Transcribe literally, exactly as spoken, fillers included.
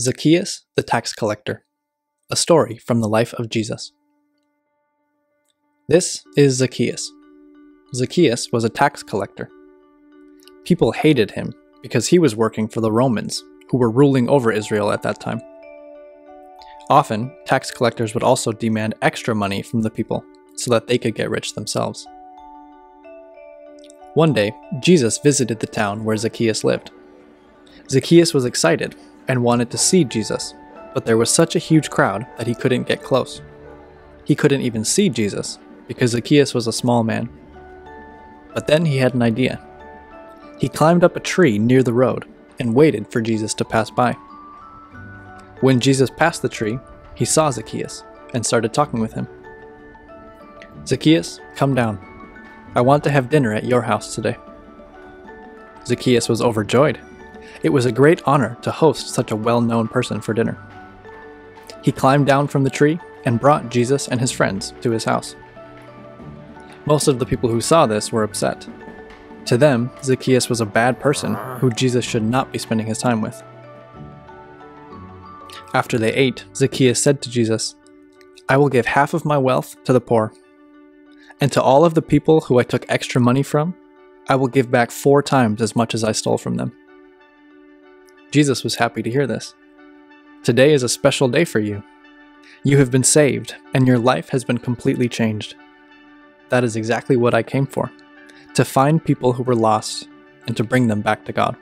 Zacchaeus the Tax Collector, a story from the life of Jesus. This is Zacchaeus. Zacchaeus was a tax collector. People hated him because he was working for the Romans, who were ruling over Israel at that time. Often, tax collectors would also demand extra money from the people so that they could get rich themselves. One day, Jesus visited the town where Zacchaeus lived. Zacchaeus was excited and wanted to see Jesus, but there was such a huge crowd that he couldn't get close. He couldn't even see Jesus because Zacchaeus was a small man. But then he had an idea. He climbed up a tree near the road and waited for Jesus to pass by. When Jesus passed the tree, he saw Zacchaeus and started talking with him. "Zacchaeus, come down. I want to have dinner at your house today." Zacchaeus was overjoyed. It was a great honor to host such a well-known person for dinner. He climbed down from the tree and brought Jesus and his friends to his house. Most of the people who saw this were upset. To them, Zacchaeus was a bad person who Jesus should not be spending his time with. After they ate, Zacchaeus said to Jesus, "I will give half of my wealth to the poor, and to all of the people who I took extra money from, I will give back four times as much as I stole from them." Jesus was happy to hear this. "Today is a special day for you. You have been saved, and your life has been completely changed. That is exactly what I came for, to find people who were lost and to bring them back to God."